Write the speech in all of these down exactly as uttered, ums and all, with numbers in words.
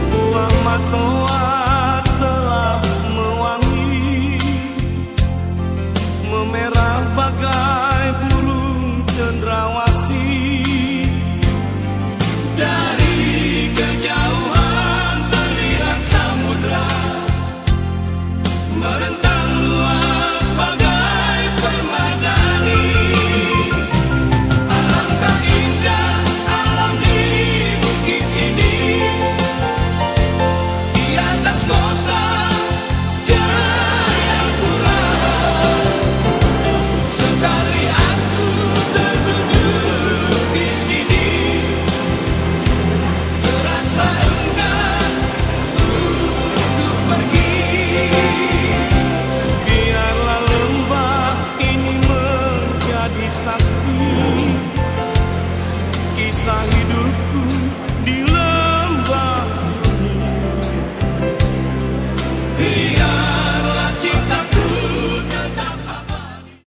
Buah matoa telah mewangi, memerah bagai burung cendrawasih. Dari kejauhan terlihat samudra merentang luas bagai permadani. Alangkah indah alam di bukit ini, di atas kota Jayapura. Sekali aku terduduk di sini, saksi kisah hidupku di lembah sunyi. Biarlah cintaku tetap abadi.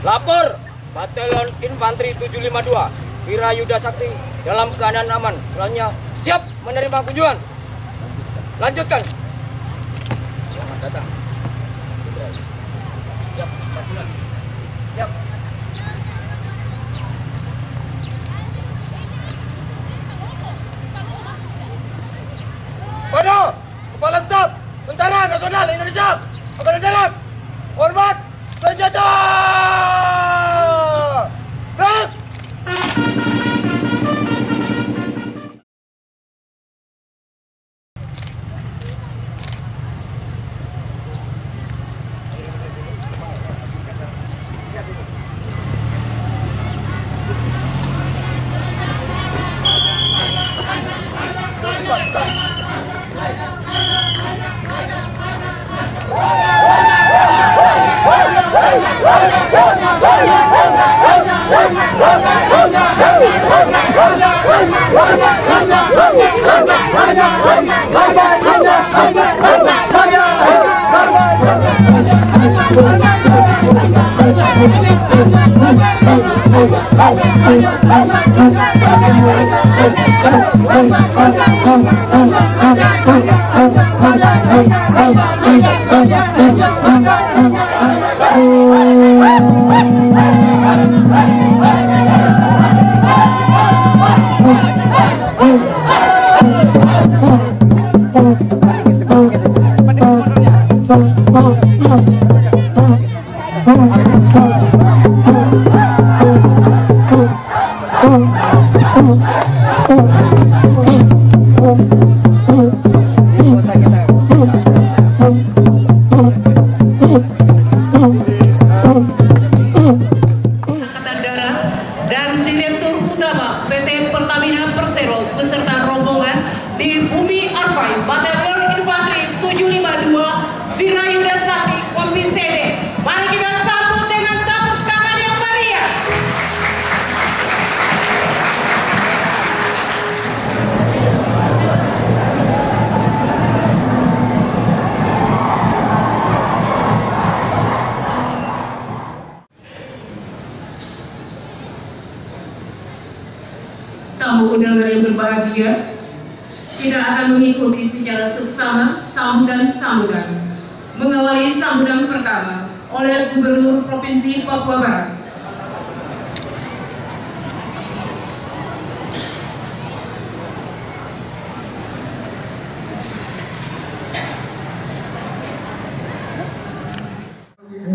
Lapor Batalion Infanteri tujuh lima dua Wirayuda Sakti dalam keadaan aman. Selanjutnya siap menerima kunjungan. Lanjutkan. Selamat datang. Siap, Batalion. Siap. Pada Kepala Staf Tentara Nasional Indonesia, Angkatan Darat. Hormat senjata.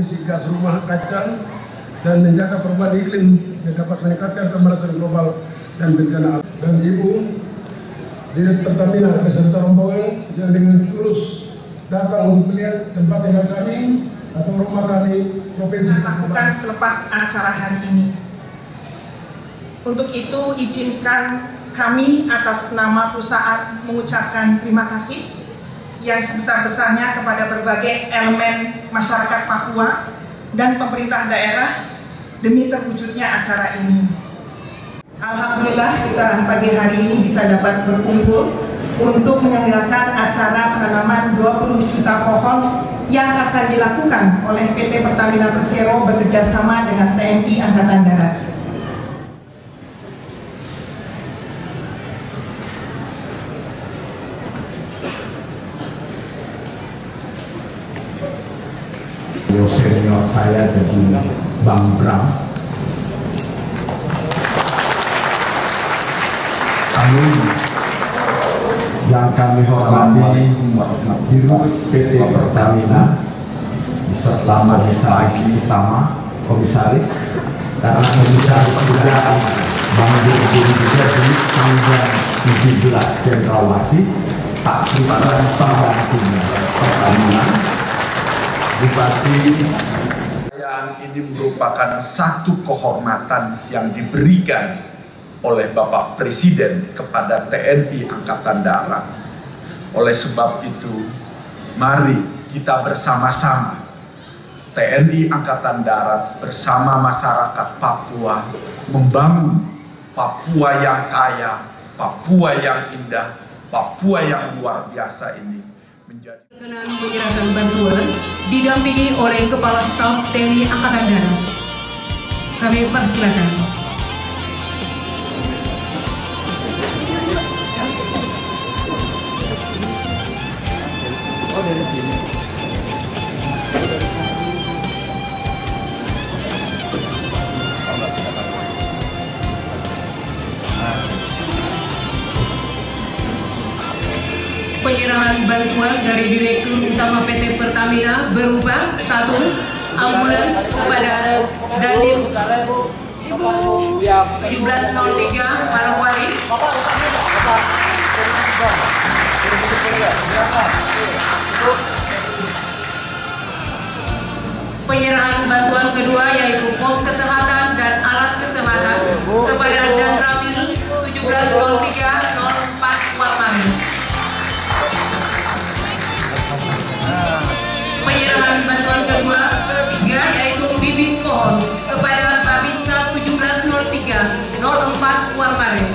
emisi gas rumah kaca dan menjaga perubahan iklim yang dapat meningkatkan pemanasan global dan bencana alam. Dan Ibu Direktur Pertamina beserta rombongan yang dengan tulus datang untuk melihat tempat tinggal kami atau rumah kami provinsi lakukan selepas acara hari ini. Untuk itu izinkan kami atas nama perusahaan mengucapkan terima kasih yang sebesar-besarnya kepada berbagai elemen masyarakat Papua dan pemerintah daerah demi terwujudnya acara ini. Alhamdulillah kita pagi hari ini bisa dapat berkumpul untuk menyelenggarakan acara penanaman dua puluh juta pohon yang akan dilakukan oleh P T Pertamina Persero bekerjasama dengan T N I Angkatan Darat. Senior saya jadi Bang Bram, kami yang kami hormati Dirut P T Pertamina selama direksi utama komisaris, karena komisaris juga Bang Dirut juga di tanggal tujuh belas Jenderal Wasik tak bisa pembantunya Pertamina. Dibagi yang ini merupakan satu kehormatan yang diberikan oleh Bapak Presiden kepada T N I Angkatan Darat. Oleh sebab itu, mari kita bersama-sama T N I Angkatan Darat bersama masyarakat Papua membangun Papua yang kaya, Papua yang indah, Papua yang luar biasa ini. Berkenan menyerahkan bantuan didampingi oleh Kepala Staf T N I Angkatan Darat. Kami persilakan. Oh, dari sini. Penyerahan bantuan dari Direktur Utama P T Pertamina berupa satu ambulans kepada Dandim tujuh belas nol tiga Manokwari, penyerahan bantuan kedua yaitu pos kesehatan dan alat kesehatan kepada Dandramil tujuh belas nol tiga nol empat Manokwari. Penyerahan bantuan kedua ketiga yaitu bibit pohon kepada Babinsa tujuh belas nol tiga nol empat Warmare.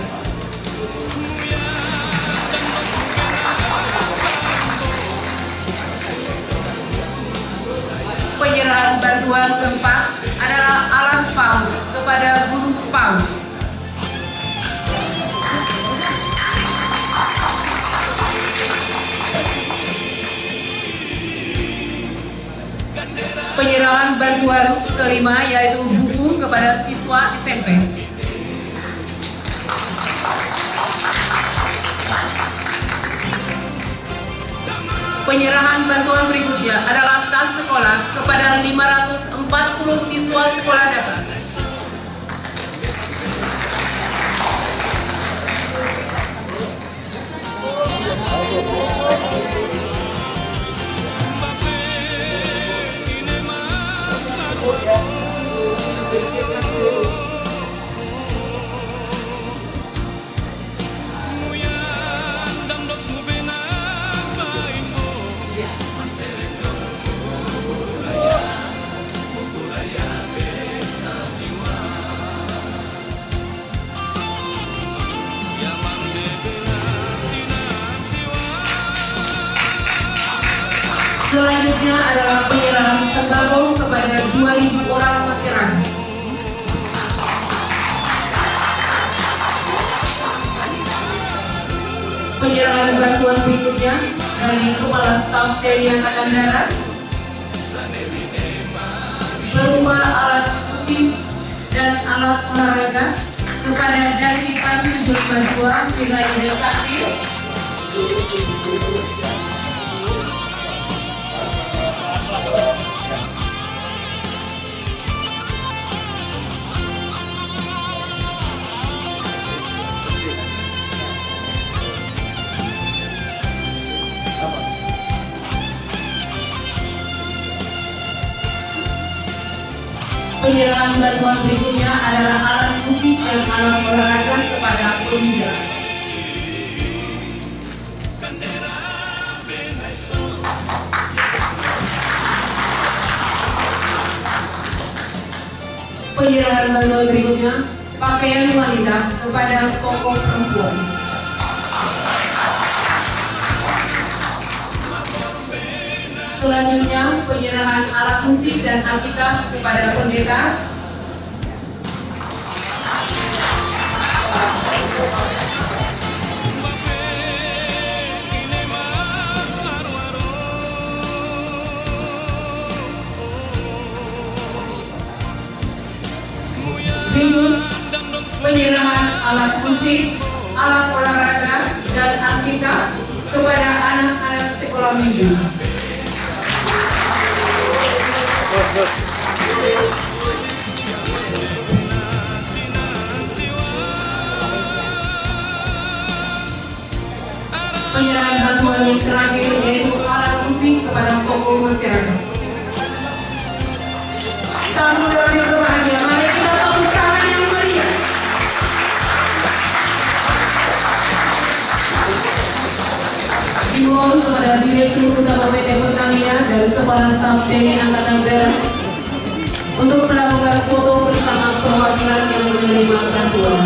Penyerahan bantuan keempat adalah alat P A U D kepada guru P A U D. Penyerahan bantuan kelima yaitu buku kepada siswa S M P. Penyerahan bantuan berikutnya adalah tas sekolah kepada lima ratus empat puluh siswa sekolah dasar. Selanjutnya adalah penyerahan sembako kepada dua ribu orang veteran. Penyerahan bantuan berikutnya dari Kepala Staf T N I Angkatan Darat berupa alat musik dan alat olahraga kepada Dandipan tujuh lima dua wilayah Kasih. Penyerahan bantuan berikutnya adalah alat musik yang akan diserahkan kepada pemuda. Penyerahan bantuan berikutnya pakaian wanita kepada tokoh perempuan. Selanjutnya, penyerahan alat musik dan Alkitab kepada pendeta. Berikut, penyerahan alat musik, alat olahraga, dan Alkitab kepada anak-anak sekolah minggu. Penyerahan bantuan yang terakhir yaitu alat musik kepada tokoh masyarakat. Tamu dan berbahagia, mari kita tepuk tangan yang meriah. Imbauan kepada Direktur Utama P T Pertamina dan Kepala Staf T N I Angkatan Darat untuk melakukan foto bersama perwakilan yang menerima bantuan.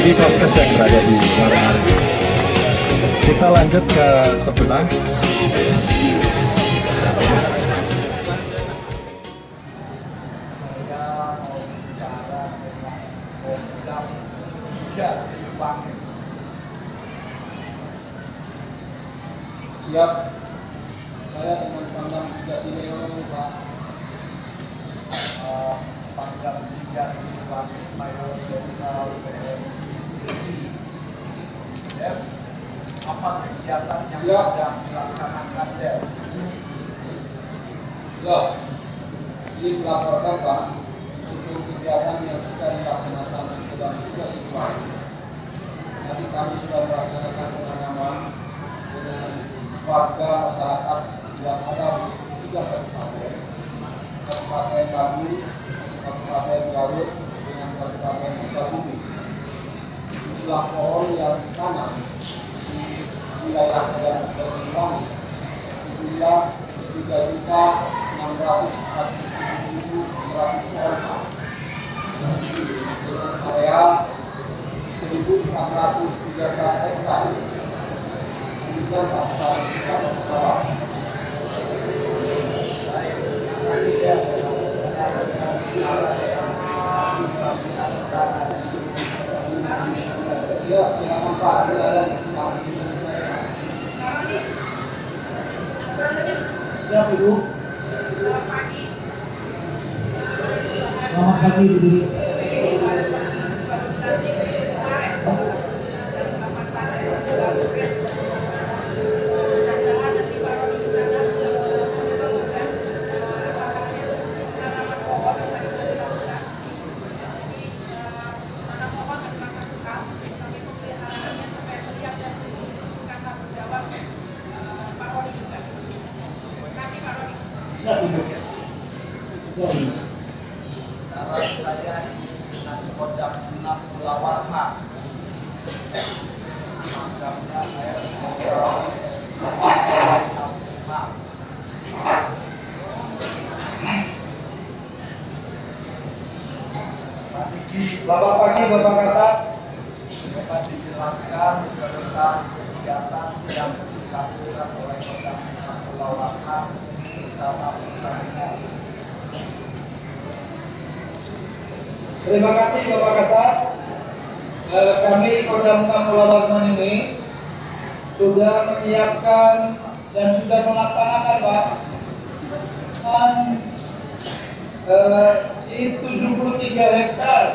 Ini proses yang berada di dalam. Kita lanjut ke sebelah. Siap. Saya dengan Pangdam tiga Senior Pak Pangdam tiga Senior Mayor Jenderal P N I. Apa kegiatan yang sedang dilaksanakan D E P? Siap. Ini melaporkan Pak untuk kegiatan yang sedang dilaksanakan di Kodam tiga Senior. Tadi kami sudah melaksanakan penanaman dengan warga masyarakat yang ada di tiga kabupaten, kabupaten Bandung, kabupaten Garut, dengan kabupaten Sukabumi. Jumlah pohon yang ditanam di wilayah yang tersebut jumlah tiga juta enam ratus empat ribu seratus orang dengan area seribu empat ratus tiga belas hektar. Kita akan melakukan selamat pagi Bu. Bapak pagi, Bapak kata dapat dijelaskan tentang kegiatan yang dilakukan oleh Kodam Pulau Warna bersama Pertamina. Terima kasih Bapak Kasat. E, kami Kodam Pulau Warna ini sudah menyiapkan dan sudah melaksanakan Pak dan e, di tujuh puluh tiga hektar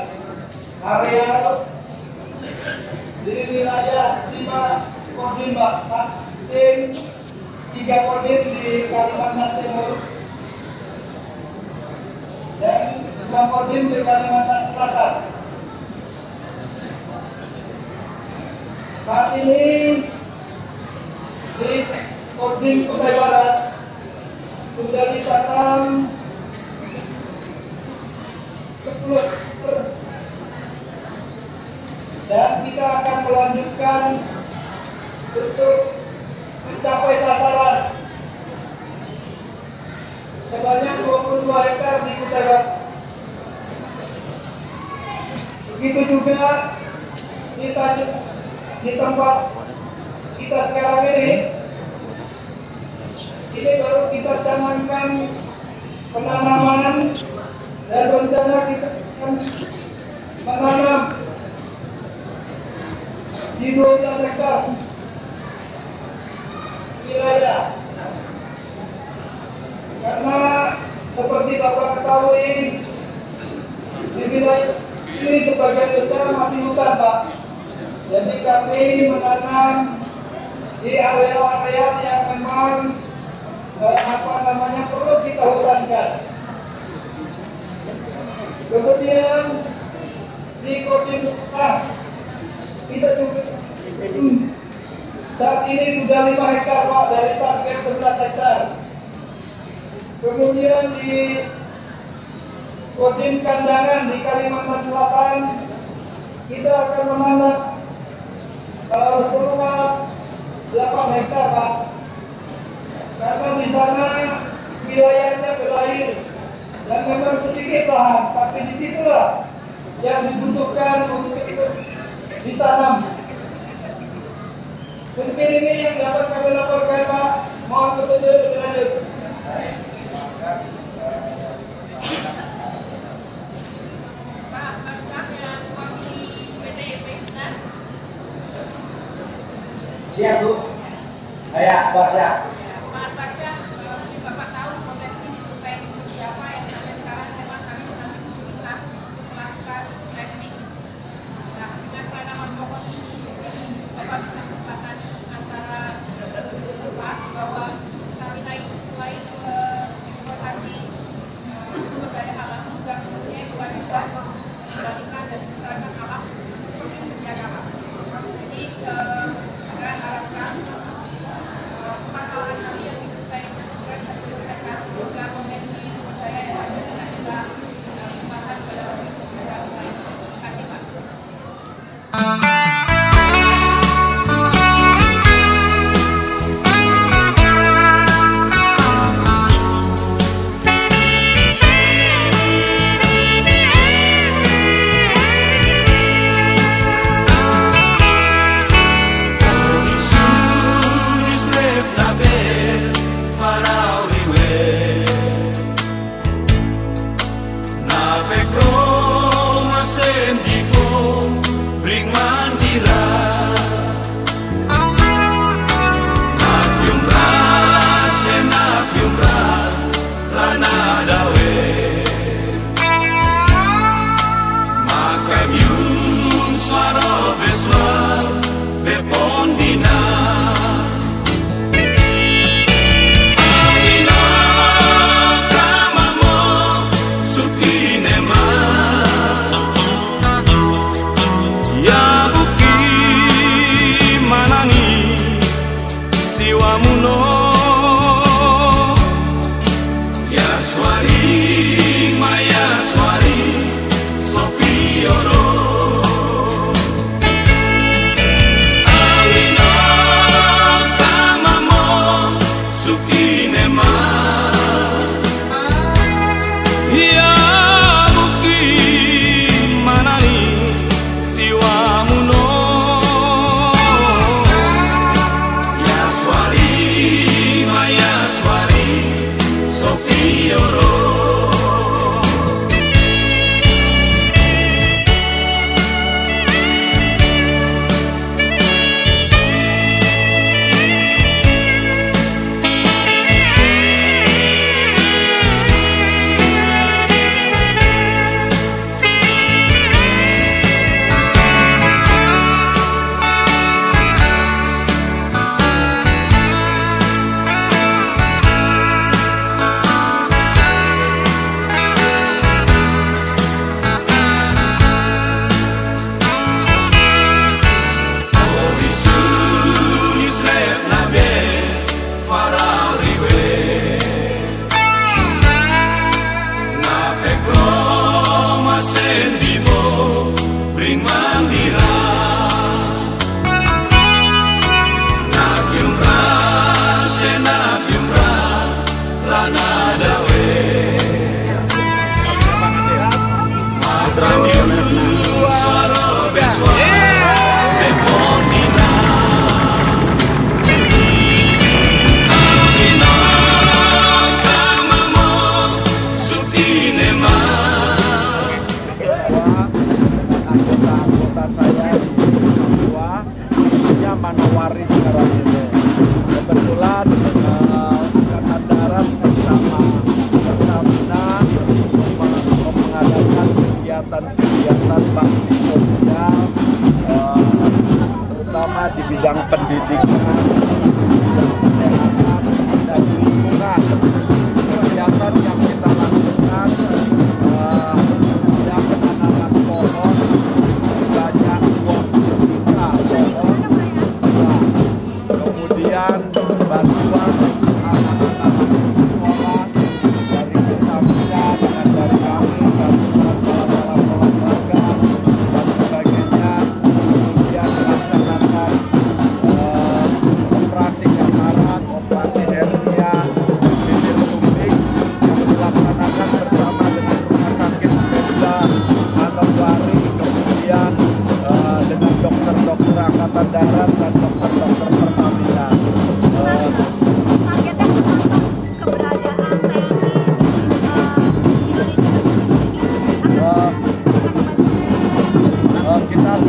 area di wilayah lima Kodim Pak, tiga Kodim di Kalimantan Timur dan dua Kodim di Kalimantan Selatan. Saat ini di Kodim Kutai Barat sudah ditanam dan kita akan melanjutkan untuk mencapai sasaran sebanyak dua puluh dua hektar di Kutai Barat. Begitu juga kita di tempat kita sekarang ini ini baru kita canangkan penanaman dan rencana kita menanam di dua belas hektar wilayah karena seperti Bapak ketahui di wilayah ini sebagian besar masih hutan Pak, jadi kami menanam di area-area yang memang eh, apa namanya perlu kita hutankan. Kemudian di Kodim kita juga hmm, saat ini sudah lima hektar Pak dari target sebelas hektar. Kemudian di Kodim Kandangan di Kalimantan Selatan kita akan menanam uh, seluas delapan hektar Pak, karena di sana wilayahnya berlain dan memang sedikit lahan, tapi disitulah yang dibutuhkan untuk Siap, Bu. Saya Pak Syah. Pak Pak Syah, mungkin Bapak tahu potensi di Kutai ini seperti apa yang sampai sekarang memang kami mengalami kesulitan untuk melakukan seismik. Nah, dengan penanaman pokok ini, mungkin Bapak bisa mengatasi antara tempat bahwa kami naik selain eksploitasi sumber daya alam juga tentunya kewajiban mengendalikan dan kesehatan alam seperti sedia kala. Jadi saya harapkan masalah kami yang dikutai segera bisa diselesaikan juga konvensi sumber daya yang ada bisa kita kembangkan pada waktu itu segera mulai. Terima kasih, Pak.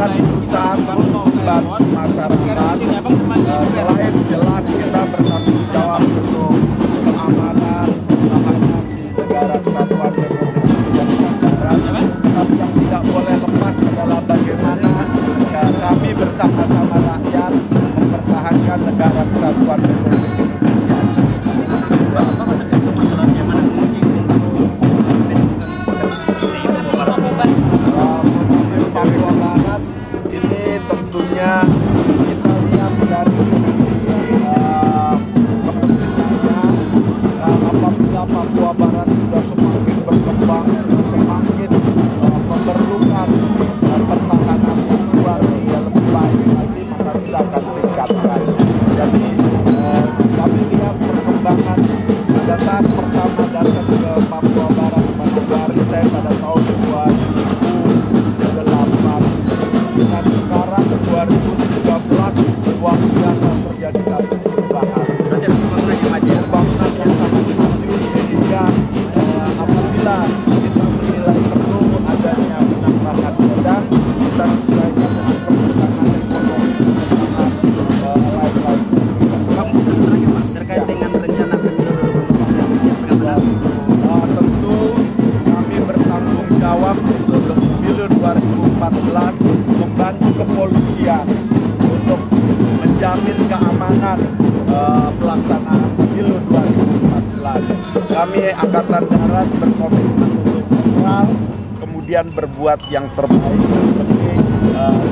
Kita akan berusaha membantu masyarakat tentunya kita lihat dari uh, uh, apabila Papua Barat sudah semakin berkembang, semakin uh, memerlukan uh, pertahanan luar yang lebih baik lagi, maka kita akan tingkatkan. Jadi uh, kami lihat perkembangan data pertama datang ke Papua Barat Manokwari saya pada tahun dua ribu delapan dengan sekarang dua ribu tiga belas waktunya akan terjadi satu perubahan pembangunan yang sangat maju, sehingga eh, apabila kita menilai perlu adanya penambahan modal kita sesuaikan dengan perkembangan ekonomi dan eh, lain-lain. Terkait dengan rencana tentu kami bertanggung jawab untuk pemilu dua ribu empat belas membantu kepolisian untuk menjamin keamanan uh, pelaksanaan pemilu dua ribu empat belas. Kami Angkatan Darat berkomitmen untuk moral, kemudian berbuat yang terbaik seperti uh,